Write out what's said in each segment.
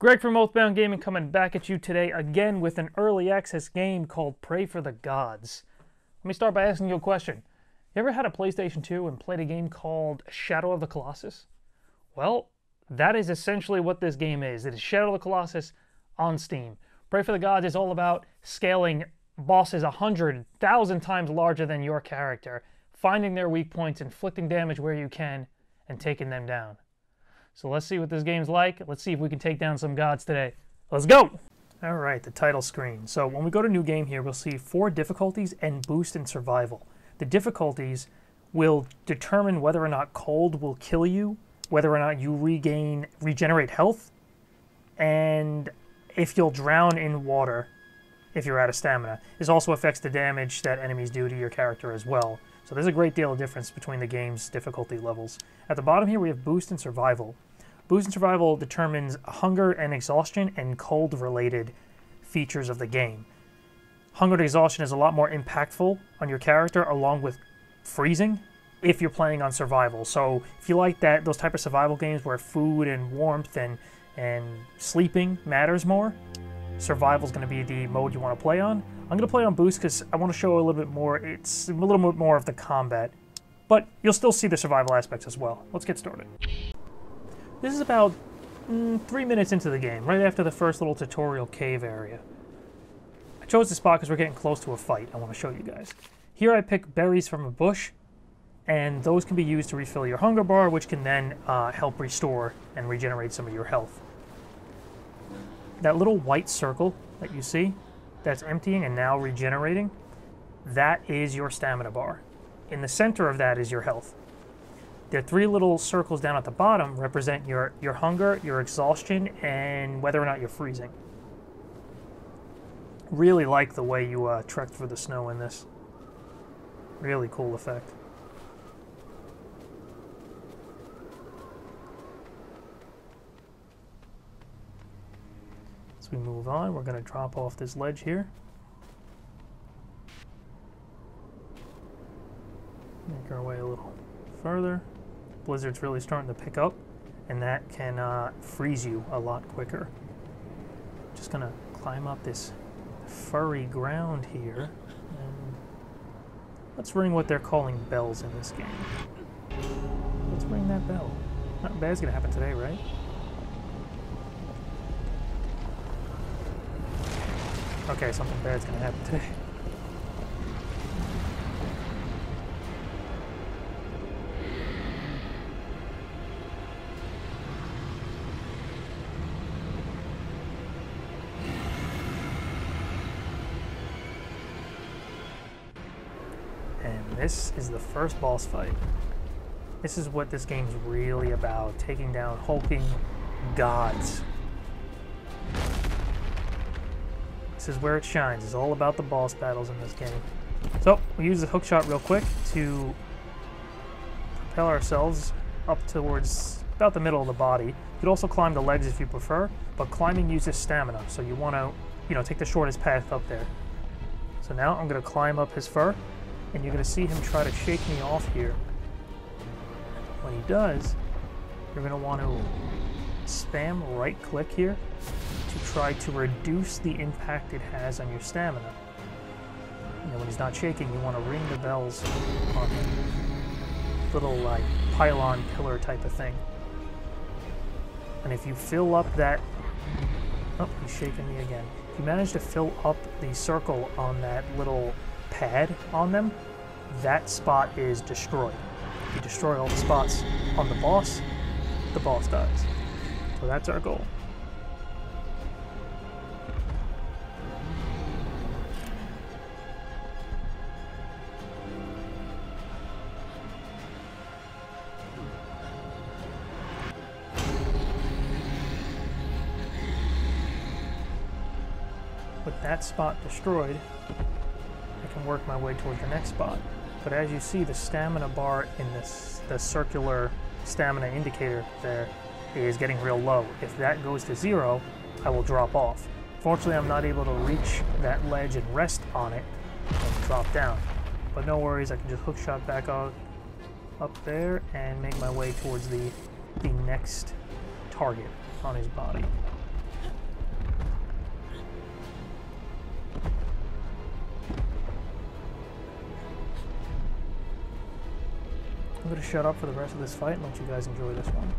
Greg from Oathbound Gaming coming back at you today again with an early access game called Praey for the Gods. Let me start by asking you a question. You ever had a PlayStation 2 and played a game called Shadow of the Colossus? Well, that is essentially what this game is. It is Shadow of the Colossus on Steam. Praey for the Gods is all about scaling bosses 100,000 times larger than your character, finding their weak points, inflicting damage where you can, and taking them down. So let's see what this game's like. Let's see if we can take down some gods today. Let's go! All right, the title screen. So when we go to new game here, we'll see 4 difficulties and boost and survival. The difficulties will determine whether or not cold will kill you, whether or not you regenerate health, and if you'll drown in water if you're out of stamina. This also affects the damage that enemies do to your character as well. So there's a great deal of difference between the game's difficulty levels. At the bottom here, we have boost and survival. Boost and survival determines hunger and exhaustion and cold-related features of the game. Hunger and exhaustion is a lot more impactful on your character, along with freezing, if you're playing on survival. So if you like that, those type of survival games where food and warmth and sleeping matters more, survival's going to be the mode you want to play on. I'm going to play on boost because I want to show a little bit more. It's a little bit more of the combat, but you'll still see the survival aspects as well. Let's get started. This is about 3 minutes into the game, right after the first little tutorial cave area. I chose this spot because we're getting close to a fight. I want to show you guys. Here I pick berries from a bush, and those can be used to refill your hunger bar, which can then help restore and regenerate some of your health. That little white circle that you see, that's emptying and now regenerating, that is your stamina bar. In the center of that is your health. The 3 little circles down at the bottom represent your hunger, your exhaustion, and whether or not you're freezing. Really like the way you trekked through the snow in this. Really cool effect. As we move on, we're going to drop off this ledge here. Make our way a little further. Blizzard's really starting to pick up, and that can freeze you a lot quicker. Just going to climb up this furry ground here. And let's ring what they're calling bells in this game. Let's ring that bell. Nothing bad's going to happen today, right? Okay, something bad's gonna happen today. And this is the first boss fight. This is what this game's really about, taking down hulking gods. This is where it shines. It's all about the boss battles in this game. So we use the hookshot real quick to propel ourselves up towards about the middle of the body. You could also climb the legs if you prefer, but climbing uses stamina, so you want to, you know, take the shortest path up there. So now I'm going to climb up his fur, and you're going to see him try to shake me off here. When he does, you're going to want to spam right click here to try to reduce the impact it has on your stamina. You know, when he's not shaking, you want to ring the bells on him. Little, like, pylon pillar type of thing. And if you fill up that... Oh, he's shaking me again. If you manage to fill up the circle on that little pad on them, that spot is destroyed. If you destroy all the spots on the boss dies. So that's our goal. With that spot destroyed, I can work my way towards the next spot. But as you see, the stamina bar in this, the circular stamina indicator there, is getting real low. If that goes to 0, I will drop off. Fortunately, I'm not able to reach that ledge and rest on it and drop down. But no worries, I can just hookshot back up there and make my way towards the next target on his body. I'm going to shut up for the rest of this fight and let you guys enjoy this one.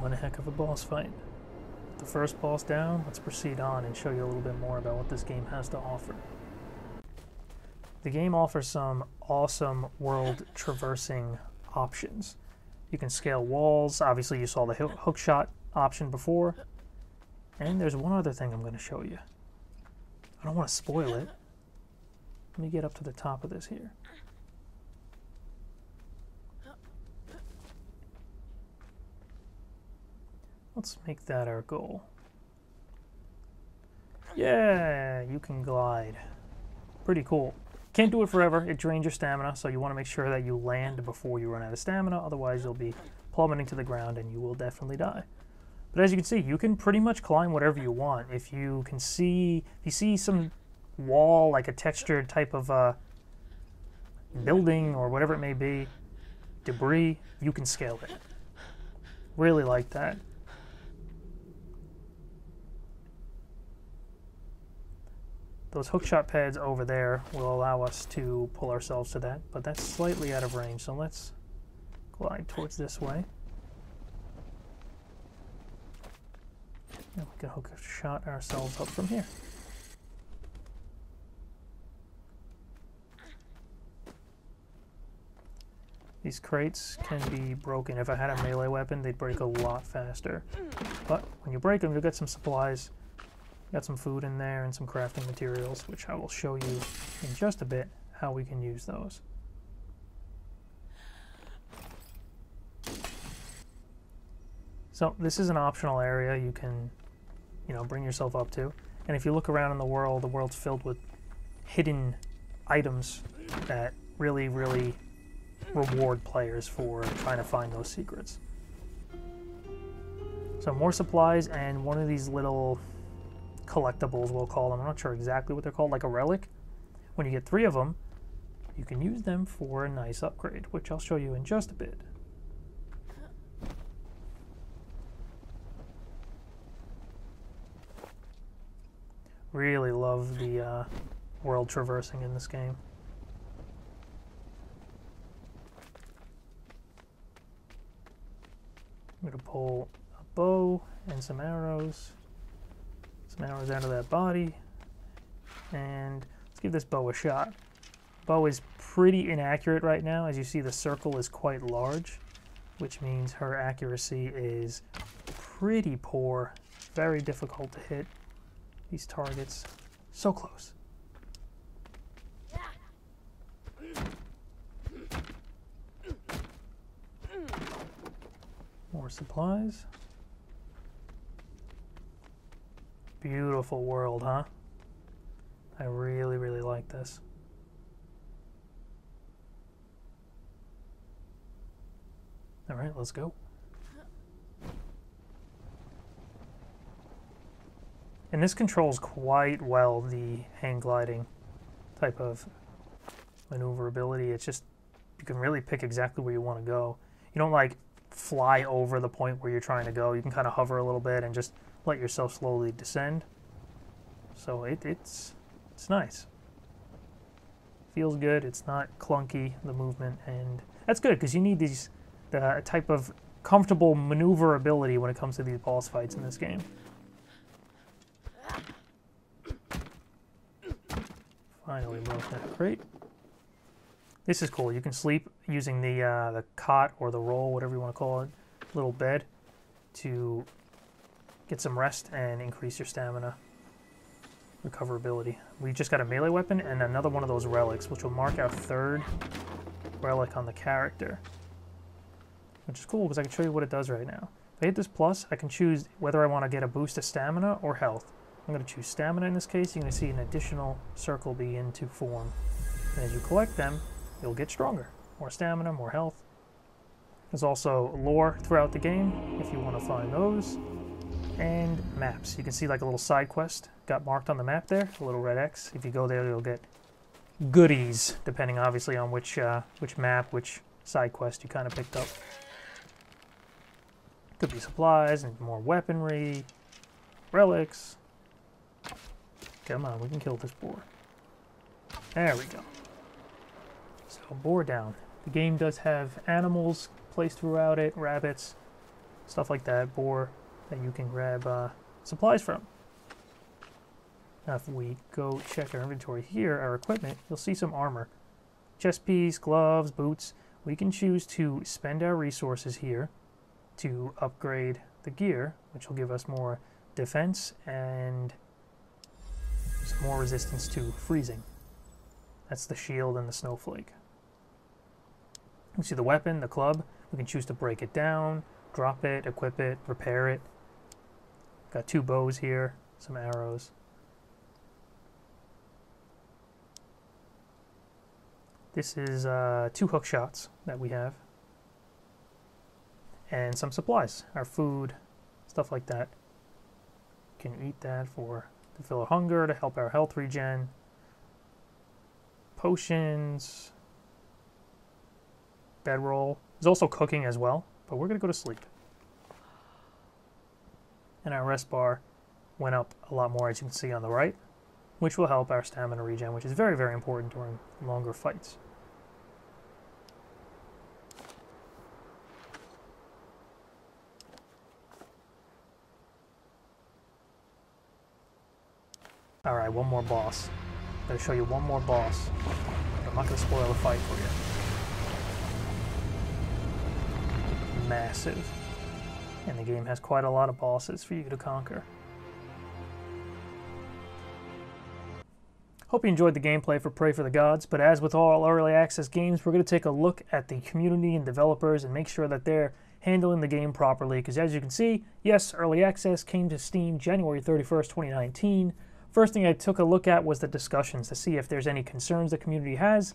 One heck of a boss fight. With the first boss down, let's proceed on and show you a little bit more about what this game has to offer. The game offers some awesome world traversing options. You can scale walls, obviously you saw the hookshot option before, and there's one other thing I'm going to show you. I don't want to spoil it. Let me get up to the top of this here. Let's make that our goal. Yeah, you can glide. Pretty cool. Can't do it forever. It drains your stamina, so you want to make sure that you land before you run out of stamina. Otherwise, you'll be plummeting to the ground and you will definitely die. But as you can see, you can pretty much climb whatever you want. If you see some wall, like a textured type of building or whatever it may be, debris, you can scale it. Really like that. Those hookshot pads over there will allow us to pull ourselves to that, but that's slightly out of range, so let's glide towards this way. And we can hook a shot ourselves up from here. These crates can be broken. If I had a melee weapon, they'd break a lot faster. But when you break them, you'll get some supplies. Got some food in there and some crafting materials, which I will show you in just a bit how we can use those. So this is an optional area you can, bring yourself up to. And if you look around in the world's filled with hidden items that really, really reward players for trying to find those secrets. So more supplies and one of these little collectibles, we'll call them. I'm not sure exactly what they're called, like a relic. When you get 3 of them, you can use them for a nice upgrade, which I'll show you in just a bit. Really love the world traversing in this game. I'm going to pull a bow and some arrows. Some arrows out of that body. And let's give this bow a shot. Bow is pretty inaccurate right now. As you see, the circle is quite large, which means her accuracy is pretty poor. Very difficult to hit. These targets, so close. More supplies. Beautiful world, huh? I really, really like this. All right, let's go. And this controls quite well the hang gliding type of maneuverability. It's just, you can really pick exactly where you want to go. You don't like fly over the point where you're trying to go. You can kind of hover a little bit and just let yourself slowly descend. So it's nice. Feels good. It's not clunky, the movement, and that's good because you need these, the type of comfortable maneuverability when it comes to these boss fights in this game. Finally broke that crate. This is cool. You can sleep using the cot or the roll, whatever you want to call it, little bed, to get some rest and increase your stamina, recoverability. We just got a melee weapon and another one of those relics, which will mark our 3rd relic on the character, which is cool because I can show you what it does right now. If I hit this plus, I can choose whether I want to get a boost of stamina or health. I'm going to choose stamina in this case. You're going to see an additional circle begin to form. And as you collect them, you'll get stronger. More stamina, more health. There's also lore throughout the game if you want to find those. And maps. You can see like a little side quest got marked on the map there. A little red X. If you go there, you'll get goodies, depending obviously on which map, which side quest you kind of picked up. Could be supplies and more weaponry, relics. Come on, we can kill this boar. There we go. So, boar down. The game does have animals placed throughout it, rabbits, stuff like that, boar, that you can grab supplies from. Now, if we go check our inventory here, our equipment, you'll see some armor. Chest piece, gloves, boots. We can choose to spend our resources here to upgrade the gear, which will give us more defense and more resistance to freezing. That's the shield and the snowflake. You see the weapon, the club. We can choose to break it down, drop it, equip it, repair it. Got 2 bows here, some arrows. This is 2 hook shots that we have. And some supplies, our food, stuff like that. You can eat that for to fill our hunger, to help our health regen, potions, bedroll. There's also cooking as well, but we're going to go to sleep. And our rest bar went up a lot more, as you can see on the right. which will help our stamina regen, which is very, very important during longer fights. Alright, one more boss. I'm going to show you one more boss. I'm not going to spoil the fight for you. Massive. And the game has quite a lot of bosses for you to conquer. Hope you enjoyed the gameplay for Praey for the Gods, but as with all early access games, we're going to take a look at the community and developers and make sure that they're handling the game properly, because as you can see, yes, early access came to Steam January 31st, 2019. First thing I took a look at was the discussions to see if there's any concerns the community has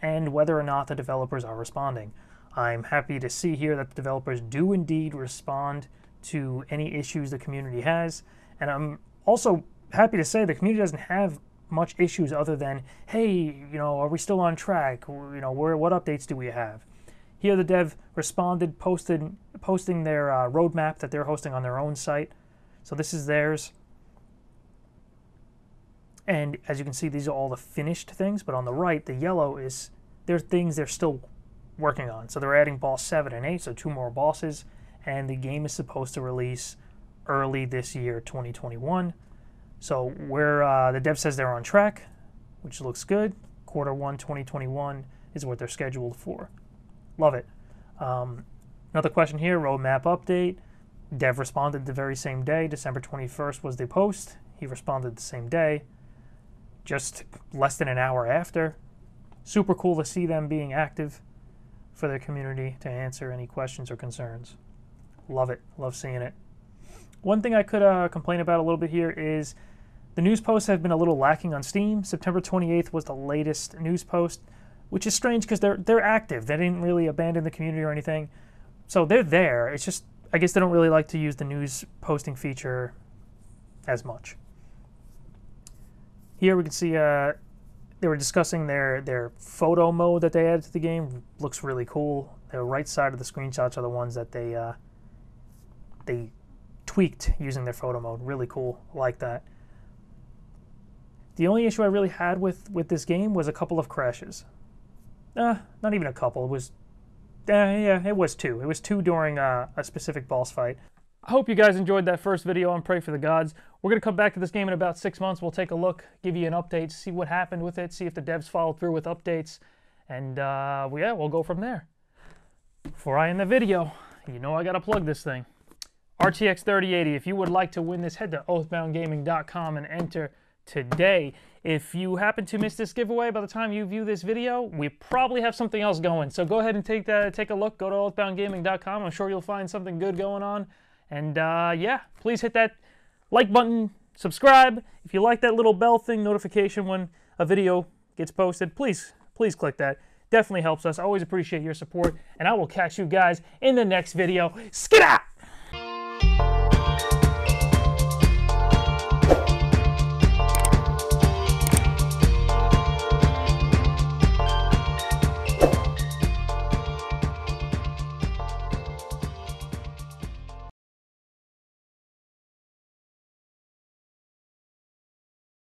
and whether or not the developers are responding. I'm happy to see here that the developers do indeed respond to any issues the community has, and I'm also happy to say the community doesn't have much issues other than, hey, you know, are we still on track? You know, what updates do we have? Here the dev responded, posting their roadmap that they're hosting on their own site. So this is theirs. And as you can see, these are all the finished things, but on the right, the yellow is, there are things they're still working on. So they're adding boss 7 and 8, so 2 more bosses, and the game is supposed to release early this year, 2021. So we're, the dev says they're on track, which looks good. Quarter 1, 2021 is what they're scheduled for. Love it. Another question here, roadmap update. Dev responded the very same day. December 21st was the post. He responded the same day, just less than an hour after. Super cool to see them being active for their community to answer any questions or concerns. Love it. Love seeing it. One thing I could complain about a little bit here is the news posts have been a little lacking on Steam. September 28th was the latest news post, which is strange because they're active. They didn't really abandon the community or anything. So they're there. It's just, I guess they don't really like to use the news posting feature as much. Here we can see they were discussing their photo mode that they added to the game. Looks really cool. The right side of the screenshots are the ones that they tweaked using their photo mode. Really cool. I like that. The only issue I really had with this game was a couple of crashes. Not even a couple. It was yeah, it was 2. It was 2 during a specific boss fight. I hope you guys enjoyed that first video on Praey for the Gods. We're going to come back to this game in about 6 months. We'll take a look, give you an update, see what happened with it, see if the devs followed through with updates, and yeah, we'll go from there. Before I end the video, you know I got to plug this thing. RTX 3080, if you would like to win this, head to oathboundgaming.com and enter today. If you happen to miss this giveaway by the time you view this video, we probably have something else going. So go ahead and take a look. Go to oathboundgaming.com. I'm sure you'll find something good going on. And yeah, please hit that like button, subscribe. If you like that little bell thing, notification when a video gets posted, please click that. Definitely helps us. I always appreciate your support, and I will catch you guys in the next video. Skidda!